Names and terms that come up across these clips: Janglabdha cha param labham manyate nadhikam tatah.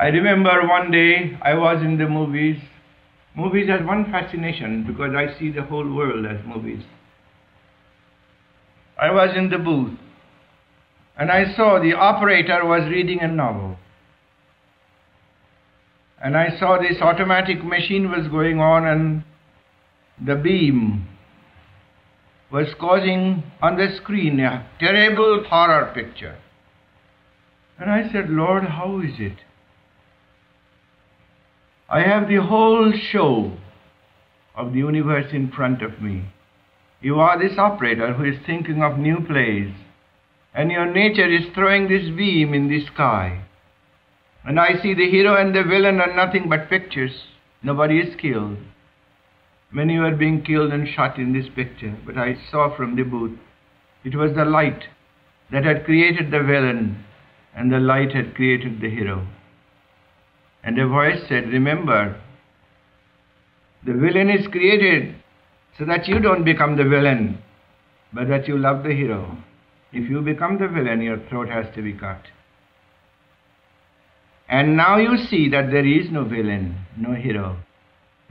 I remember one day I was in the movies. Movies has one fascination because I see the whole world as movies. I was in the booth and I saw the operator was reading a novel. And I saw this automatic machine was going on and the beam was causing on the screen a terrible horror picture. And I said, Lord, how is it? I have the whole show of the universe in front of me. You are this operator who is thinking of new plays, and your nature is throwing this beam in the sky. And I see the hero and the villain are nothing but pictures. Nobody is killed. Many were being killed and shot in this picture, but I saw from the booth it was the light that had created the villain, and the light had created the hero. And a voice said, remember, the villain is created so that you don't become the villain, but that you love the hero. If you become the villain, your throat has to be cut. And now you see that there is no villain, no hero.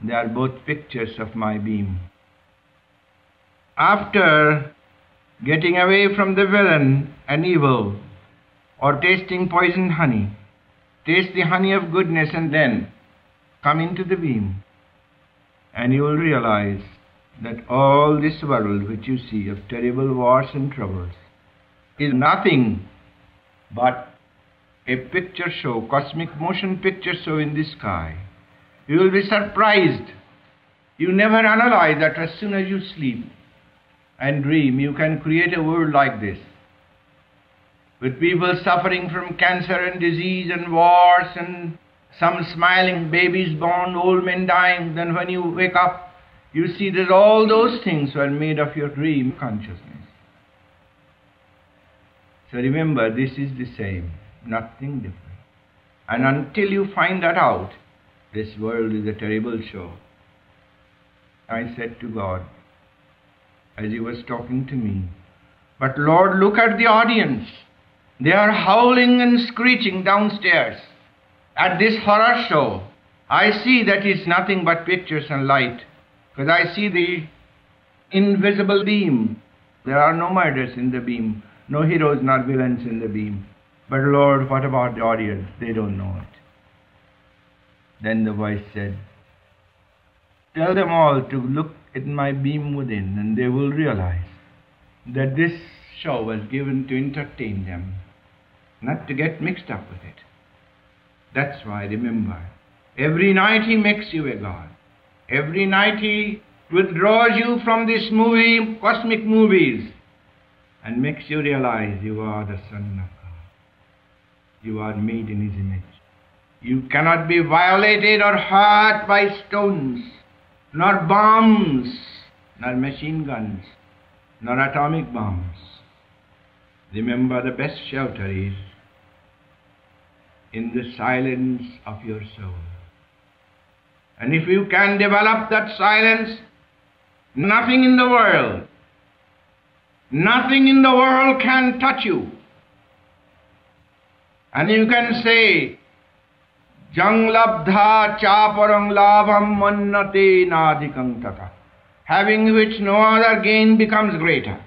They are both pictures of my beam. After getting away from the villain and evil, or tasting poison honey, taste the honey of goodness and then come into the beam, and you will realize that all this world which you see of terrible wars and troubles is nothing but a picture show, cosmic motion picture show in the sky. You will be surprised. You never analyze that as soon as you sleep and dream, you can create a world like this, with people suffering from cancer and disease and wars and some smiling, babies born, old men dying. Then when you wake up, you see that all those things were made of your dream consciousness. So remember, this is the same, nothing different. And until you find that out, this world is a terrible show. I said to God, as he was talking to me, but Lord, look at the audience. They are howling and screeching downstairs at this horror show. I see that it's nothing but pictures and light, because I see the invisible beam. There are no murders in the beam, no heroes, not villains in the beam. But Lord, what about the audience? They don't know it. Then the voice said, tell them all to look at my beam within, and they will realize that this show was given to entertain them, not to get mixed up with it. That's why, remember, every night he makes you a god. Every night he withdraws you from this movie, cosmic movies, and makes you realize you are the son of God. You are made in his image. You cannot be violated or hurt by stones, nor bombs, nor machine guns, nor atomic bombs. Remember, the best shelter is in the silence of your soul. And if you can develop that silence, nothing in the world can touch you. And you can say, Janglabdha cha param labham manyate nadhikam tatah. Having which no other gain becomes greater.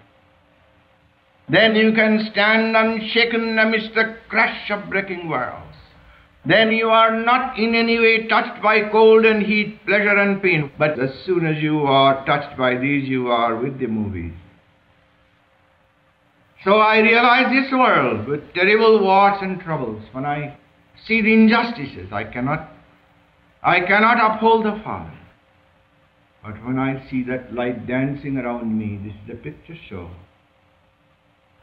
Then you can stand unshaken amidst the crash of breaking worlds. Then you are not in any way touched by cold and heat, pleasure and pain. But as soon as you are touched by these, you are with the movies. So I realize this world with terrible wars and troubles. When I see the injustices, I cannot uphold the Father. But when I see that light dancing around me, this is a picture show,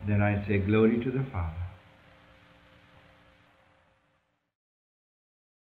then I say, glory to the Father.